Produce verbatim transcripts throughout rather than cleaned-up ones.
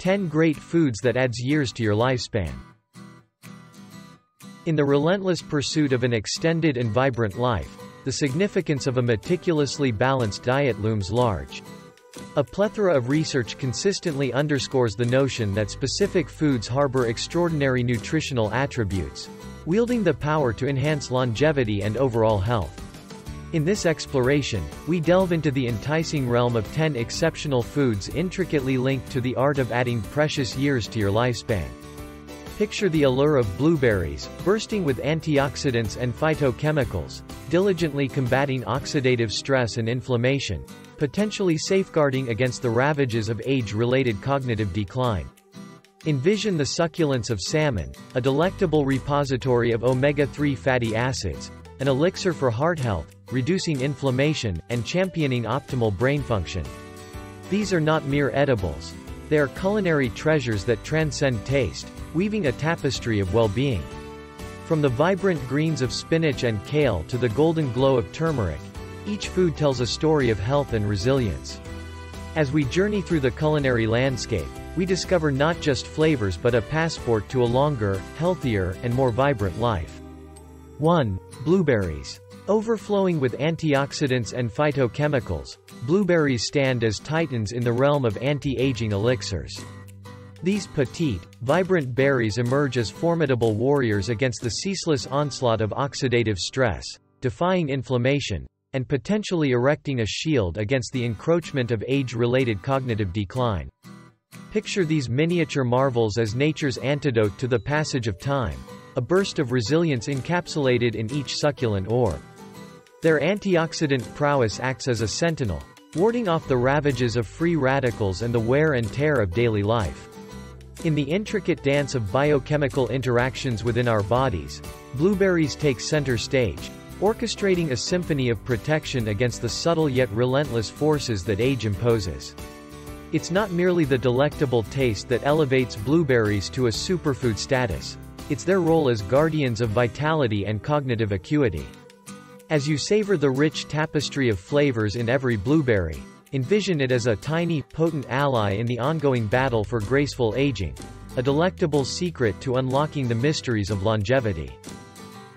ten Great Foods That Adds Years to Your Lifespan. In the relentless pursuit of an extended and vibrant life, the significance of a meticulously balanced diet looms large. A plethora of research consistently underscores the notion that specific foods harbor extraordinary nutritional attributes, wielding the power to enhance longevity and overall health. In this exploration, we delve into the enticing realm of ten exceptional foods intricately linked to the art of adding precious years to your lifespan. Picture the allure of blueberries, bursting with antioxidants and phytochemicals, diligently combating oxidative stress and inflammation, potentially safeguarding against the ravages of age-related cognitive decline. Envision the succulence of salmon, a delectable repository of omega three fatty acids, an elixir for heart health, reducing inflammation, and championing optimal brain function. These are not mere edibles. They are culinary treasures that transcend taste, weaving a tapestry of well-being. From the vibrant greens of spinach and kale to the golden glow of turmeric, each food tells a story of health and resilience. As we journey through the culinary landscape, we discover not just flavors but a passport to a longer, healthier, and more vibrant life. one Blueberries. Overflowing with antioxidants and phytochemicals, blueberries stand as titans in the realm of anti-aging elixirs. These petite, vibrant berries emerge as formidable warriors against the ceaseless onslaught of oxidative stress, defying inflammation, and potentially erecting a shield against the encroachment of age-related cognitive decline. Picture these miniature marvels as nature's antidote to the passage of time, a burst of resilience encapsulated in each succulent orb. Their antioxidant prowess acts as a sentinel, warding off the ravages of free radicals and the wear and tear of daily life. In the intricate dance of biochemical interactions within our bodies, blueberries take center stage, orchestrating a symphony of protection against the subtle yet relentless forces that age imposes. It's not merely the delectable taste that elevates blueberries to a superfood status. It's their role as guardians of vitality and cognitive acuity. As you savor the rich tapestry of flavors in every blueberry, envision it as a tiny, potent ally in the ongoing battle for graceful aging, a delectable secret to unlocking the mysteries of longevity.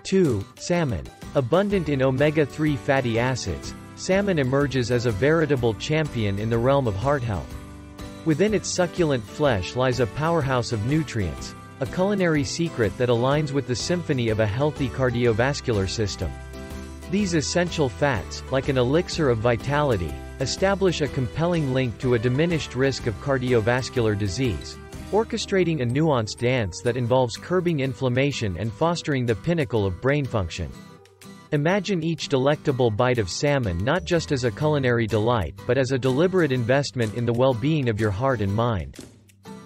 two Salmon. Abundant in omega three fatty acids, salmon emerges as a veritable champion in the realm of heart health. Within its succulent flesh lies a powerhouse of nutrients, a culinary secret that aligns with the symphony of a healthy cardiovascular system. These essential fats, like an elixir of vitality, establish a compelling link to a diminished risk of cardiovascular disease, orchestrating a nuanced dance that involves curbing inflammation and fostering the pinnacle of brain function. Imagine each delectable bite of salmon not just as a culinary delight but as a deliberate investment in the well-being of your heart and mind.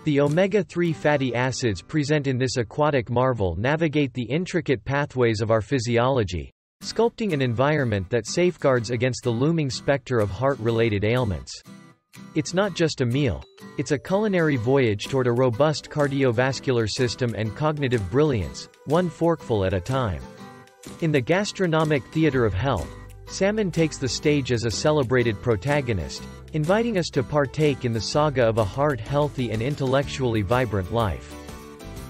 The omega three fatty acids present in this aquatic marvel navigate the intricate pathways of our physiology, sculpting an environment that safeguards against the looming specter of heart-related ailments. It's not just a meal. It's a culinary voyage toward a robust cardiovascular system and cognitive brilliance, one forkful at a time. In the gastronomic theater of health, salmon takes the stage as a celebrated protagonist, inviting us to partake in the saga of a heart-healthy and intellectually vibrant life.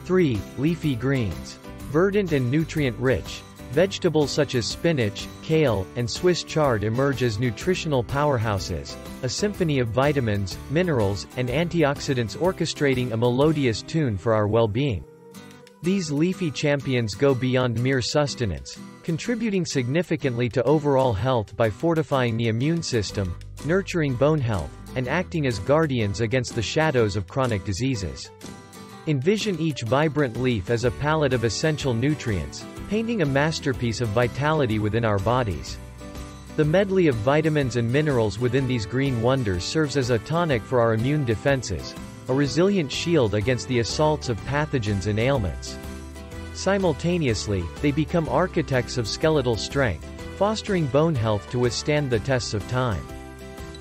three Leafy greens. Verdant and nutrient-rich, vegetables such as spinach, kale, and Swiss chard emerge as nutritional powerhouses, a symphony of vitamins, minerals, and antioxidants orchestrating a melodious tune for our well-being. These leafy champions go beyond mere sustenance, contributing significantly to overall health by fortifying the immune system, nurturing bone health, and acting as guardians against the shadows of chronic diseases. Envision each vibrant leaf as a palette of essential nutrients, painting a masterpiece of vitality within our bodies. The medley of vitamins and minerals within these green wonders serves as a tonic for our immune defenses, a resilient shield against the assaults of pathogens and ailments. Simultaneously, they become architects of skeletal strength, fostering bone health to withstand the tests of time.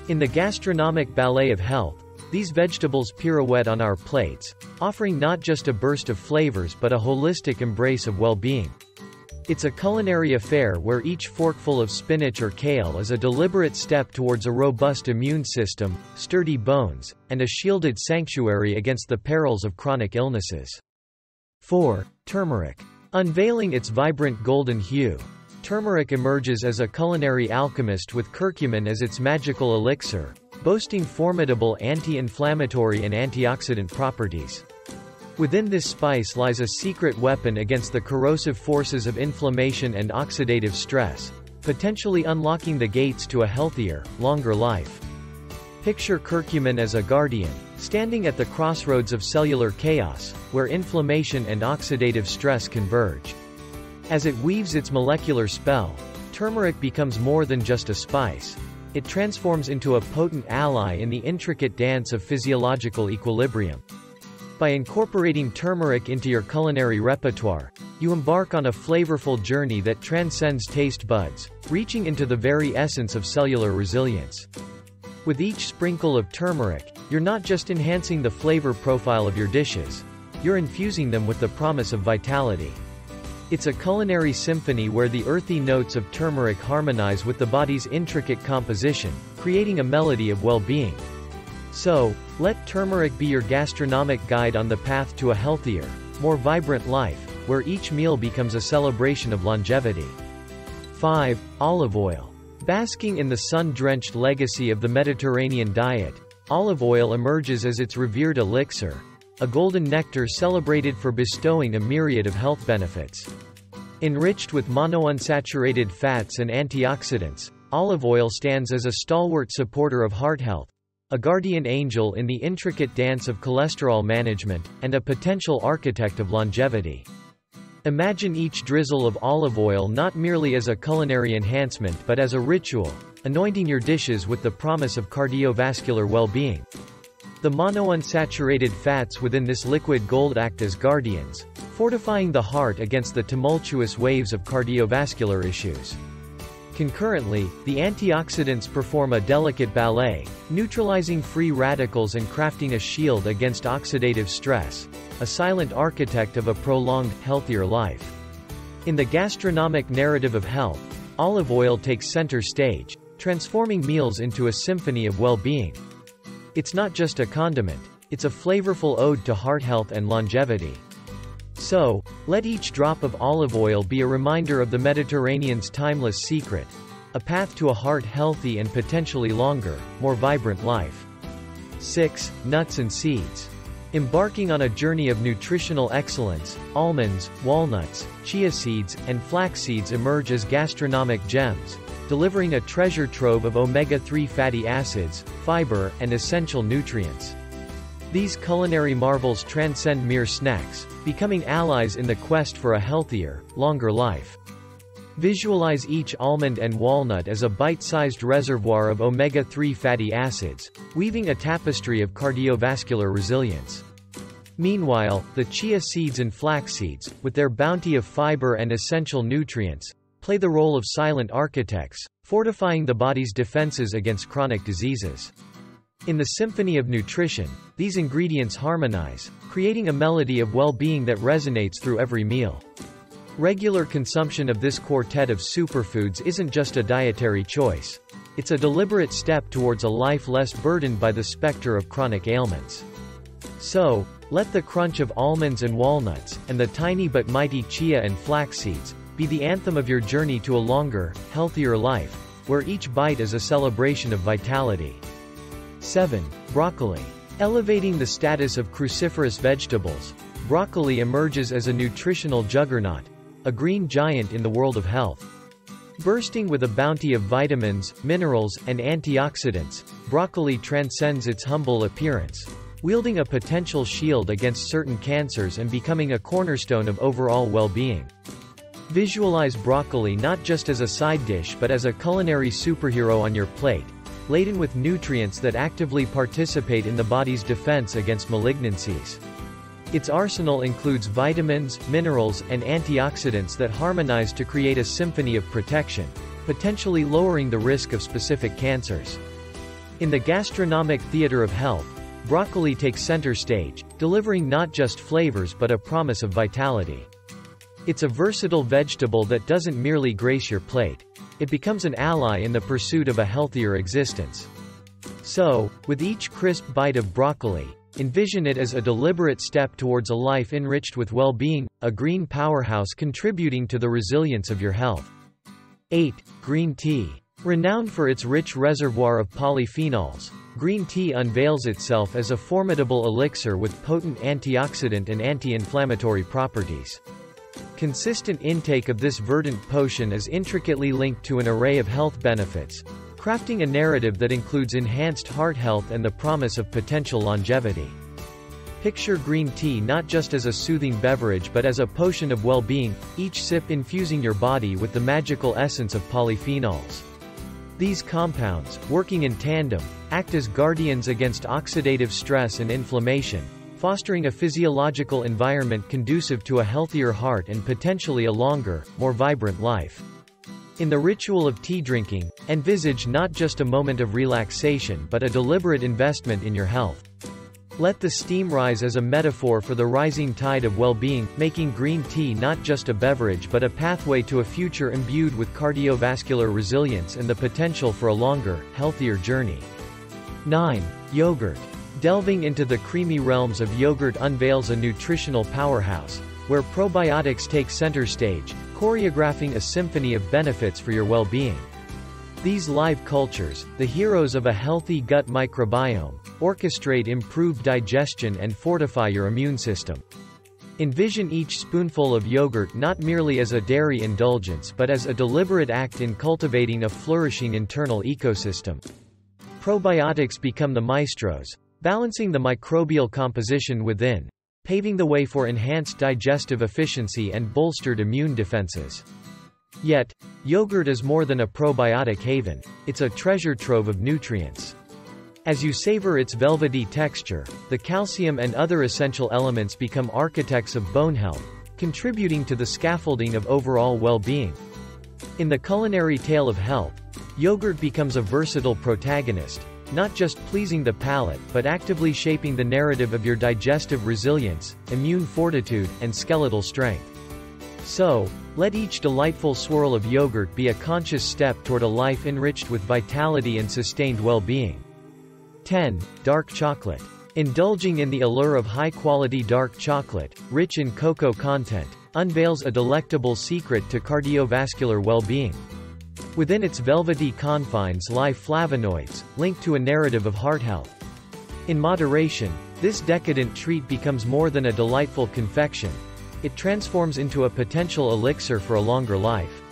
In the gastronomic ballet of health, these vegetables pirouette on our plates, offering not just a burst of flavors but a holistic embrace of well-being. It's a culinary affair where each forkful of spinach or kale is a deliberate step towards a robust immune system, sturdy bones, and a shielded sanctuary against the perils of chronic illnesses. four. Turmeric. Unveiling its vibrant golden hue, turmeric emerges as a culinary alchemist with curcumin as its magical elixir, boasting formidable anti-inflammatory and antioxidant properties. Within this spice lies a secret weapon against the corrosive forces of inflammation and oxidative stress, potentially unlocking the gates to a healthier, longer life. Picture curcumin as a guardian, standing at the crossroads of cellular chaos, where inflammation and oxidative stress converge. As it weaves its molecular spell, turmeric becomes more than just a spice. It transforms into a potent ally in the intricate dance of physiological equilibrium. By incorporating turmeric into your culinary repertoire, you embark on a flavorful journey that transcends taste buds, reaching into the very essence of cellular resilience. With each sprinkle of turmeric, you're not just enhancing the flavor profile of your dishes, you're infusing them with the promise of vitality. It's a culinary symphony where the earthy notes of turmeric harmonize with the body's intricate composition, creating a melody of well-being. So, let turmeric be your gastronomic guide on the path to a healthier, more vibrant life, where each meal becomes a celebration of longevity. five. Olive oil. Basking in the sun-drenched legacy of the Mediterranean diet, olive oil emerges as its revered elixir, a golden nectar celebrated for bestowing a myriad of health benefits. Enriched with monounsaturated fats and antioxidants, olive oil stands as a stalwart supporter of heart health, a guardian angel in the intricate dance of cholesterol management, and a potential architect of longevity. Imagine each drizzle of olive oil not merely as a culinary enhancement but as a ritual, anointing your dishes with the promise of cardiovascular well-being. The monounsaturated fats within this liquid gold act as guardians, fortifying the heart against the tumultuous waves of cardiovascular issues. Concurrently, the antioxidants perform a delicate ballet, neutralizing free radicals and crafting a shield against oxidative stress, a silent architect of a prolonged, healthier life. In the gastronomic narrative of health, olive oil takes center stage, transforming meals into a symphony of well-being. It's not just a condiment, it's a flavorful ode to heart health and longevity. So, let each drop of olive oil be a reminder of the Mediterranean's timeless secret, a path to a heart healthy and potentially longer, more vibrant life. six. Nuts and seeds. Embarking on a journey of nutritional excellence, almonds, walnuts, chia seeds, and flax seeds emerge as gastronomic gems, delivering a treasure trove of omega three fatty acids, fiber, and essential nutrients. These culinary marvels transcend mere snacks, becoming allies in the quest for a healthier, longer life. Visualize each almond and walnut as a bite-sized reservoir of omega three fatty acids, weaving a tapestry of cardiovascular resilience. Meanwhile, the chia seeds and flax seeds, with their bounty of fiber and essential nutrients, play the role of silent architects, fortifying the body's defenses against chronic diseases. In the symphony of nutrition, these ingredients harmonize, creating a melody of well-being that resonates through every meal. Regular consumption of this quartet of superfoods isn't just a dietary choice. It's a deliberate step towards a life less burdened by the specter of chronic ailments. So, let the crunch of almonds and walnuts, and the tiny but mighty chia and flax seeds, be the anthem of your journey to a longer, healthier life, where each bite is a celebration of vitality. seven. Broccoli. Elevating the status of cruciferous vegetables, broccoli emerges as a nutritional juggernaut, a green giant in the world of health. Bursting with a bounty of vitamins, minerals, and antioxidants, broccoli transcends its humble appearance, wielding a potential shield against certain cancers and becoming a cornerstone of overall well-being. Visualize broccoli not just as a side dish but as a culinary superhero on your plate, laden with nutrients that actively participate in the body's defense against malignancies. Its arsenal includes vitamins, minerals, and antioxidants that harmonize to create a symphony of protection, potentially lowering the risk of specific cancers. In the gastronomic theater of health, broccoli takes center stage, delivering not just flavors but a promise of vitality. It's a versatile vegetable that doesn't merely grace your plate. It becomes an ally in the pursuit of a healthier existence. So, with each crisp bite of broccoli, envision it as a deliberate step towards a life enriched with well-being, a green powerhouse contributing to the resilience of your health. eight. Green tea. Renowned for its rich reservoir of polyphenols, green tea unveils itself as a formidable elixir with potent antioxidant and anti-inflammatory properties. Consistent intake of this verdant potion is intricately linked to an array of health benefits, crafting a narrative that includes enhanced heart health and the promise of potential longevity. Picture green tea not just as a soothing beverage but as a potion of well-being, each sip infusing your body with the magical essence of polyphenols. These compounds, working in tandem, act as guardians against oxidative stress and inflammation, fostering a physiological environment conducive to a healthier heart and potentially a longer, more vibrant life. In the ritual of tea drinking, envisage not just a moment of relaxation but a deliberate investment in your health. Let the steam rise as a metaphor for the rising tide of well-being, making green tea not just a beverage but a pathway to a future imbued with cardiovascular resilience and the potential for a longer, healthier journey. nine. Yogurt. Delving into the creamy realms of yogurt unveils a nutritional powerhouse, where probiotics take center stage, choreographing a symphony of benefits for your well-being. These live cultures, the heroes of a healthy gut microbiome, orchestrate improved digestion and fortify your immune system. Envision each spoonful of yogurt not merely as a dairy indulgence but as a deliberate act in cultivating a flourishing internal ecosystem. Probiotics become the maestros, balancing the microbial composition within, paving the way for enhanced digestive efficiency and bolstered immune defenses. Yet, yogurt is more than a probiotic haven, it's a treasure trove of nutrients. As you savor its velvety texture, the calcium and other essential elements become architects of bone health, contributing to the scaffolding of overall well-being. In the culinary tale of health, yogurt becomes a versatile protagonist, not just pleasing the palate but actively shaping the narrative of your digestive resilience, immune fortitude, and skeletal strength. So, let each delightful swirl of yogurt be a conscious step toward a life enriched with vitality and sustained well-being. ten. Dark chocolate. Indulging in the allure of high-quality dark chocolate, rich in cocoa content, unveils a delectable secret to cardiovascular well-being. Within its velvety confines lie flavonoids, linked to a narrative of heart health. In moderation, this decadent treat becomes more than a delightful confection. It transforms into a potential elixir for a longer life.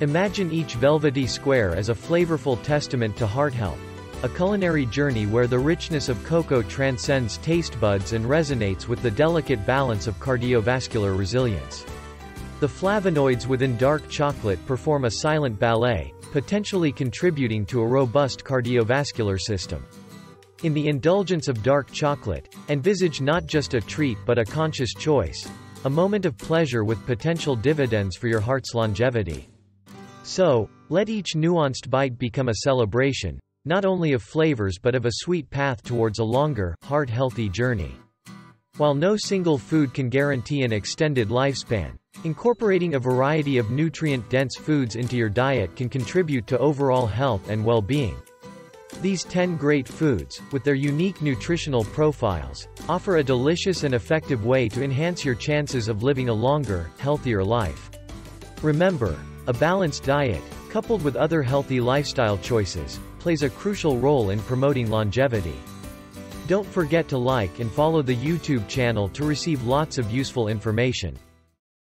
Imagine each velvety square as a flavorful testament to heart health, a culinary journey where the richness of cocoa transcends taste buds and resonates with the delicate balance of cardiovascular resilience. The flavonoids within dark chocolate perform a silent ballet, potentially contributing to a robust cardiovascular system. In the indulgence of dark chocolate, envisage not just a treat but a conscious choice, a moment of pleasure with potential dividends for your heart's longevity. So, let each nuanced bite become a celebration, not only of flavors but of a sweet path towards a longer, heart-healthy journey. While no single food can guarantee an extended lifespan, incorporating a variety of nutrient-dense foods into your diet can contribute to overall health and well-being. These ten great foods, with their unique nutritional profiles, offer a delicious and effective way to enhance your chances of living a longer, healthier life. Remember, a balanced diet, coupled with other healthy lifestyle choices, plays a crucial role in promoting longevity. Don't forget to like and follow the YouTube channel to receive lots of useful information.